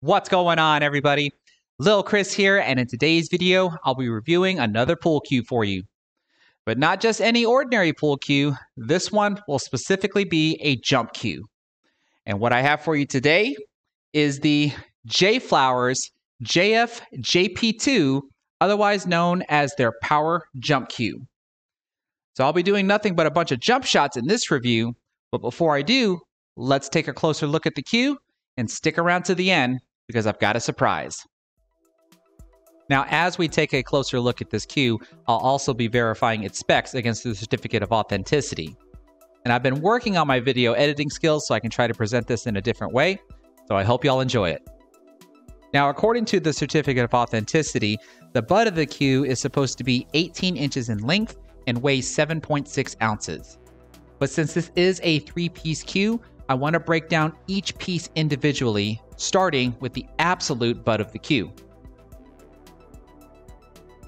What's going on, everybody? Lil Chris here, and in today's video, I'll be reviewing another pool cue for you. But not just any ordinary pool cue, this one will specifically be a jump cue. And what I have for you today is the JFlowers JF-JP2, otherwise known as their Power Jump Cue. So I'll be doing nothing but a bunch of jump shots in this review, but before I do, let's take a closer look at the cue and stick around to the end, because I've got a surprise. Now, as we take a closer look at this cue, I'll also be verifying its specs against the certificate of authenticity. And I've been working on my video editing skills so I can try to present this in a different way, so I hope y'all enjoy it. Now, according to the certificate of authenticity, the butt of the cue is supposed to be 18 inches in length and weighs 7.6 ounces. But since this is a three-piece cue, I want to break down each piece individually, starting with the absolute butt of the cue.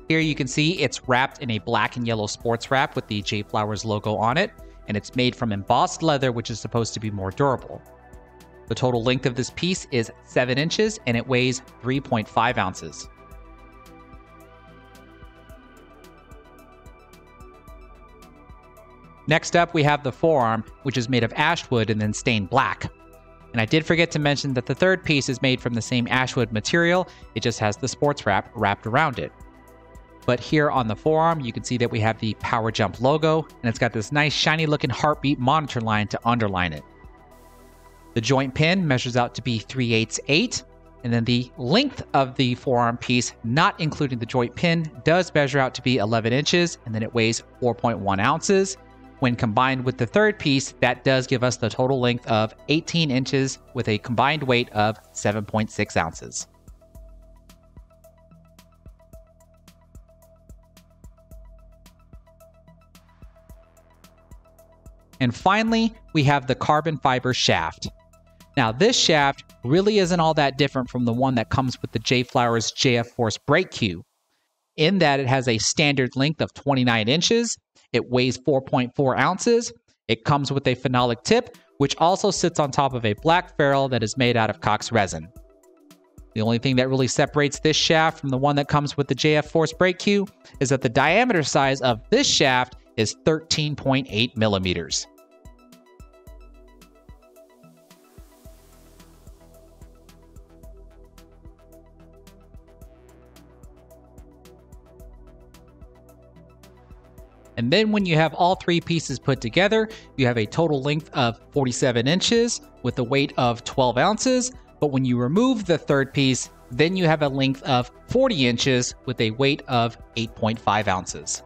Here you can see it's wrapped in a black and yellow sports wrap with the JFlowers logo on it, and it's made from embossed leather, which is supposed to be more durable. The total length of this piece is 7 inches, and it weighs 3.5 ounces. Next up, we have the forearm, which is made of ash wood and then stained black. And I did forget to mention that the third piece is made from the same ash wood material, it just has the sports wrap wrapped around it. But here on the forearm, you can see that we have the Power Jump logo, and it's got this nice shiny looking heartbeat monitor line to underline it. The joint pin measures out to be 3/8", and then the length of the forearm piece, not including the joint pin, does measure out to be 11 inches, and then it weighs 4.1 ounces. When combined with the third piece, that does give us the total length of 18 inches with a combined weight of 7.6 ounces. And finally, we have the carbon fiber shaft. Now, this shaft really isn't all that different from the one that comes with the JFlowers JF-Force brake cue, in that it has a standard length of 29 inches. It weighs 4.4 ounces. It comes with a phenolic tip, which also sits on top of a black ferrule that is made out of Cox resin. The only thing that really separates this shaft from the one that comes with the JF-Force brake cue is that the diameter size of this shaft is 13.8 millimeters. And then when you have all three pieces put together, you have a total length of 47 inches with a weight of 12 ounces. But when you remove the third piece, then you have a length of 40 inches with a weight of 8.5 ounces.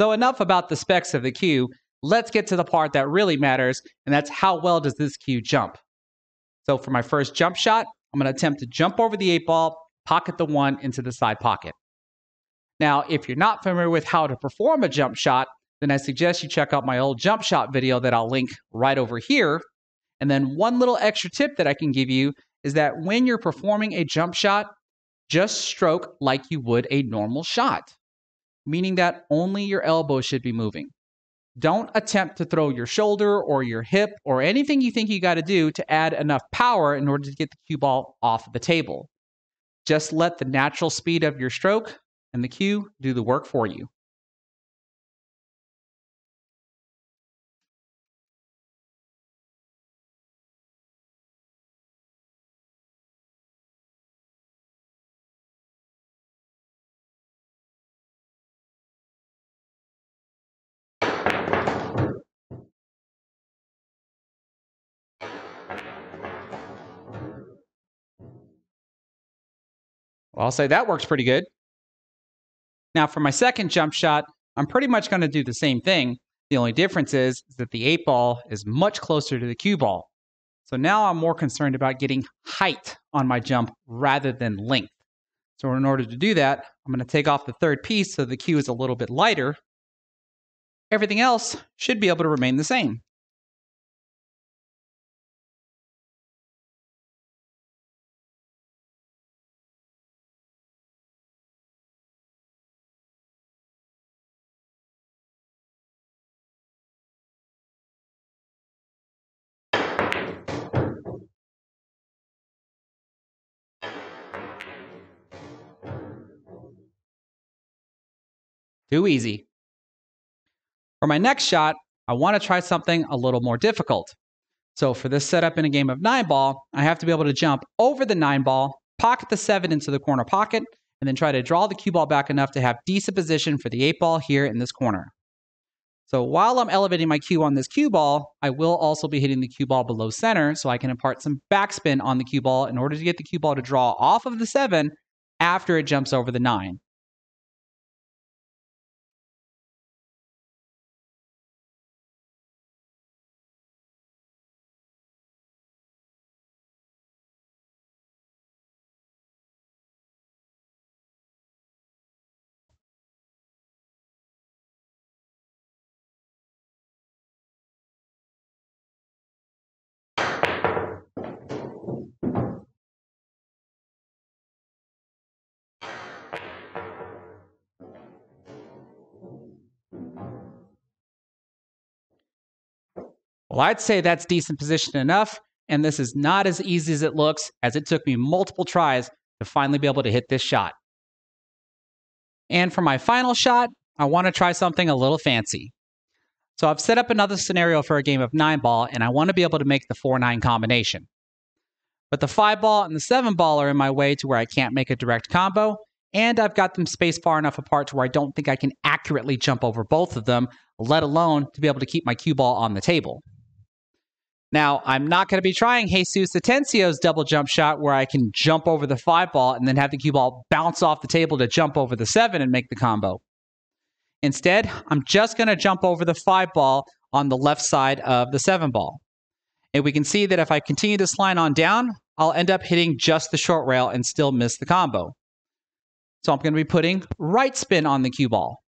So enough about the specs of the cue. Let's get to the part that really matters, and that's how well does this cue jump? So for my first jump shot, I'm going to attempt to jump over the 8-ball, pocket the 1 into the side pocket. Now, if you're not familiar with how to perform a jump shot, then I suggest you check out my old jump shot video that I'll link right over here. And then one little extra tip that I can give you is that when you're performing a jump shot, just stroke like you would a normal shot, meaning that only your elbow should be moving. Don't attempt to throw your shoulder or your hip or anything you think you got to do to add enough power in order to get the cue ball off the table. Just let the natural speed of your stroke and the cue do the work for you. I'll say that works pretty good. Now for my second jump shot, I'm pretty much going to do the same thing. The only difference is that the 8-ball is much closer to the cue ball. So now I'm more concerned about getting height on my jump rather than length. So in order to do that, I'm going to take off the third piece so the cue is a little bit lighter. Everything else should be able to remain the same. Too easy. For my next shot, I want to try something a little more difficult. So for this setup in a game of 9-ball, I have to be able to jump over the 9-ball, pocket the 7 into the corner pocket, and then try to draw the cue ball back enough to have decent position for the 8-ball here in this corner. So while I'm elevating my cue on this cue ball, I will also be hitting the cue ball below center so I can impart some backspin on the cue ball in order to get the cue ball to draw off of the 7 after it jumps over the 9. Well, I'd say that's decent position enough, and this is not as easy as it looks, as it took me multiple tries to finally be able to hit this shot. And for my final shot, I want to try something a little fancy. So I've set up another scenario for a game of 9-ball, and I want to be able to make the 4-9 combination. But the 5-ball and the 7-ball are in my way to where I can't make a direct combo, and I've got them spaced far enough apart to where I don't think I can accurately jump over both of them, let alone to be able to keep my cue ball on the table. Now, I'm not going to be trying Jesus Atencio's double jump shot where I can jump over the 5-ball and then have the cue ball bounce off the table to jump over the 7 and make the combo. Instead, I'm just going to jump over the 5-ball on the left side of the 7-ball. And we can see that if I continue this line on down, I'll end up hitting just the short rail and still miss the combo. So I'm going to be putting right spin on the cue ball.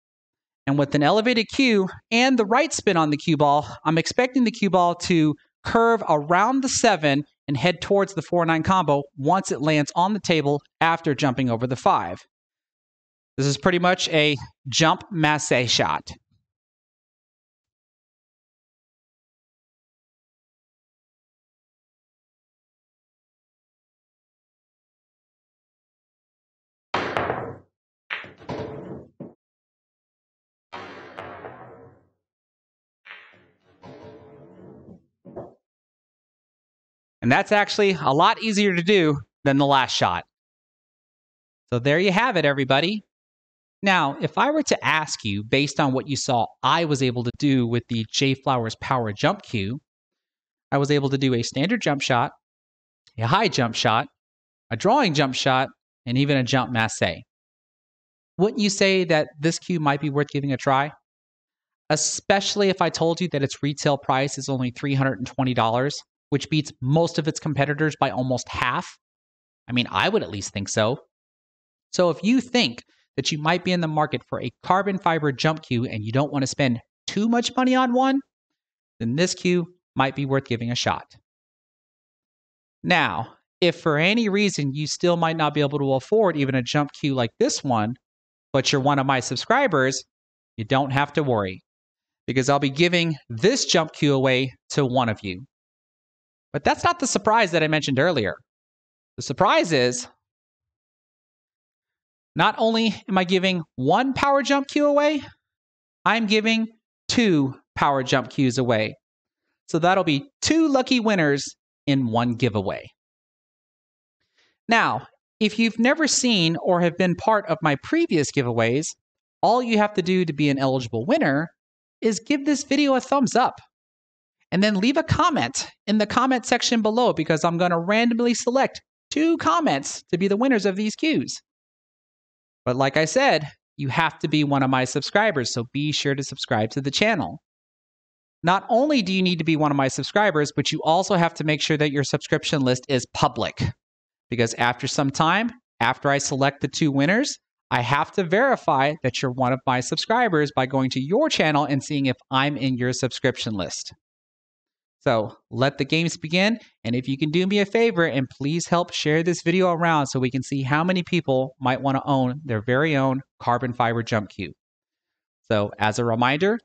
And with an elevated cue and the right spin on the cue ball, I'm expecting the cue ball to curve around the 7 and head towards the 4-9 combo once it lands on the table after jumping over the 5. This is pretty much a jump masse shot. And that's actually a lot easier to do than the last shot. So there you have it, everybody. Now, if I were to ask you, based on what you saw I was able to do with the JFlowers Power Jump Cue, I was able to do a standard jump shot, a high jump shot, a drawing jump shot, and even a jump masse. Wouldn't you say that this cue might be worth giving a try? Especially if I told you that its retail price is only $320. Which beats most of its competitors by almost half. I mean, I would at least think so. So if you think that you might be in the market for a carbon fiber jump cue and you don't want to spend too much money on one, then this cue might be worth giving a shot. Now, if for any reason you still might not be able to afford even a jump cue like this one, but you're one of my subscribers, you don't have to worry, because I'll be giving this jump cue away to one of you. But that's not the surprise that I mentioned earlier. The surprise is, not only am I giving one Power Jump Cue away, I'm giving 2 Power Jump Cues away. So that'll be 2 lucky winners in one giveaway. Now, if you've never seen or have been part of my previous giveaways, all you have to do to be an eligible winner is give this video a thumbs up. And then leave a comment in the comment section below, because I'm going to randomly select 2 comments to be the winners of these cues. But like I said, you have to be one of my subscribers, so be sure to subscribe to the channel. Not only do you need to be one of my subscribers, but you also have to make sure that your subscription list is public. Because after some time, after I select the 2 winners, I have to verify that you're one of my subscribers by going to your channel and seeing if I'm in your subscription list. So let the games begin, and if you can do me a favor and please help share this video around so we can see how many people might want to own their very own carbon fiber jump cue. So as a reminder,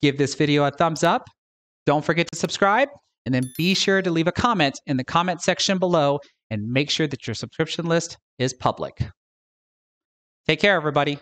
give this video a thumbs up, don't forget to subscribe, and then be sure to leave a comment in the comment section below and make sure that your subscription list is public. Take care, everybody.